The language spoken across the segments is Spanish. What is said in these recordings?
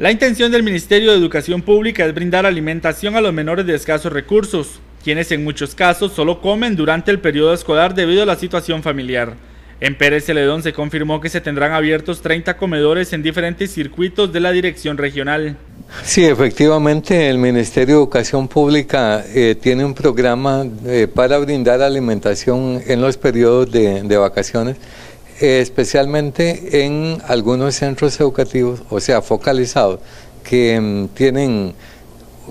La intención del Ministerio de Educación Pública es brindar alimentación a los menores de escasos recursos, quienes en muchos casos solo comen durante el periodo escolar debido a la situación familiar. En Pérez Zeledón se confirmó que se tendrán abiertos 30 comedores en diferentes circuitos de la dirección regional. Sí, efectivamente el Ministerio de Educación Pública tiene un programa para brindar alimentación en los periodos de vacaciones, especialmente en algunos centros educativos, o sea, focalizados, que tienen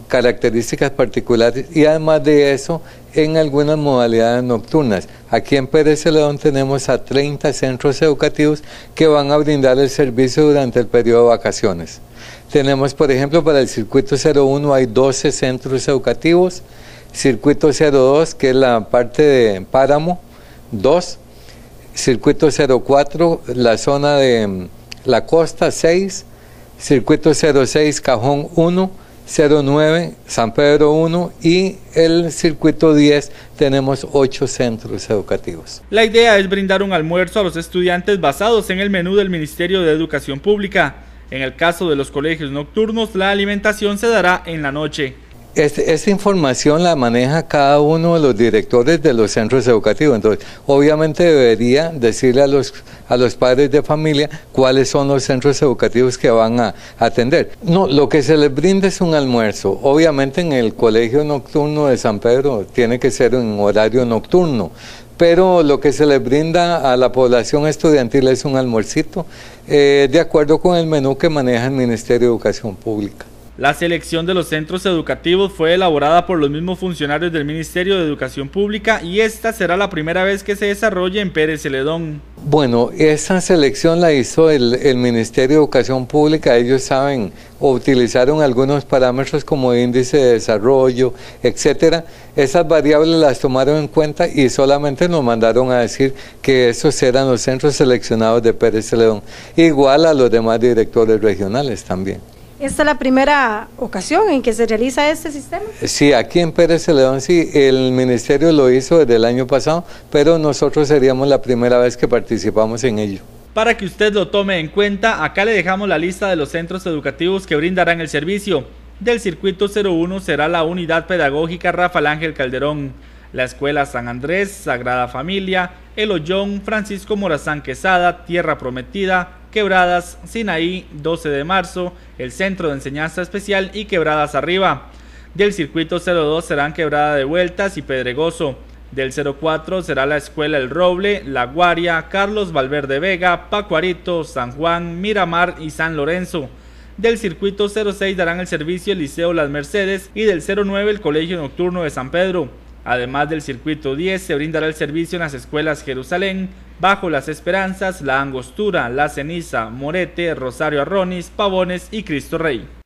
características particulares, y además de eso en algunas modalidades nocturnas. Aquí en Pérez Zeledón tenemos a 30 centros educativos que van a brindar el servicio durante el periodo de vacaciones. Tenemos, por ejemplo, para el circuito 01 hay 12 centros educativos, circuito 02, que es la parte de Páramo, 2, circuito 04, la zona de La Costa, 6, circuito 06, Cajón, 1, 09, San Pedro 1 y el circuito 10 tenemos 8 centros educativos. La idea es brindar un almuerzo a los estudiantes basados en el menú del Ministerio de Educación Pública. En el caso de los colegios nocturnos, la alimentación se dará en la noche. Esta información la maneja cada uno de los directores de los centros educativos, entonces obviamente debería decirle a los padres de familia cuáles son los centros educativos que van a atender. No, lo que se les brinda es un almuerzo. Obviamente en el Colegio Nocturno de San Pedro tiene que ser en horario nocturno, pero lo que se les brinda a la población estudiantil es un almuercito de acuerdo con el menú que maneja el Ministerio de Educación Pública. La selección de los centros educativos fue elaborada por los mismos funcionarios del Ministerio de Educación Pública y esta será la primera vez que se desarrolle en Pérez Zeledón. Bueno, esa selección la hizo el Ministerio de Educación Pública. Ellos saben, utilizaron algunos parámetros como índice de desarrollo, etcétera. Esas variables las tomaron en cuenta y solamente nos mandaron a decir que esos eran los centros seleccionados de Pérez Zeledón, igual a los demás directores regionales también. ¿Esta es la primera ocasión en que se realiza este sistema? Sí, aquí en Pérez Zeledón sí, el ministerio lo hizo desde el año pasado, pero nosotros seríamos la primera vez que participamos en ello. Para que usted lo tome en cuenta, acá le dejamos la lista de los centros educativos que brindarán el servicio. Del circuito 01 será la unidad pedagógica Rafael Ángel Calderón, la escuela San Andrés, Sagrada Familia, El Ollón, Francisco Morazán Quesada, Tierra Prometida, Quebradas, Sinaí, 12 de marzo, el Centro de Enseñanza Especial y Quebradas Arriba. Del circuito 02 serán Quebrada de Vueltas y Pedregoso. Del 04 será la escuela El Roble, La Guaria, Carlos Valverde Vega, Pacuarito, San Juan, Miramar y San Lorenzo. Del circuito 06 darán el servicio el Liceo Las Mercedes y del 09 el Colegio Nocturno de San Pedro. Además del circuito 10 se brindará el servicio en las escuelas Jerusalén, Bajo las Esperanzas, La Angostura, La Ceniza, Morete, Rosario Arronis, Pavones y Cristo Rey.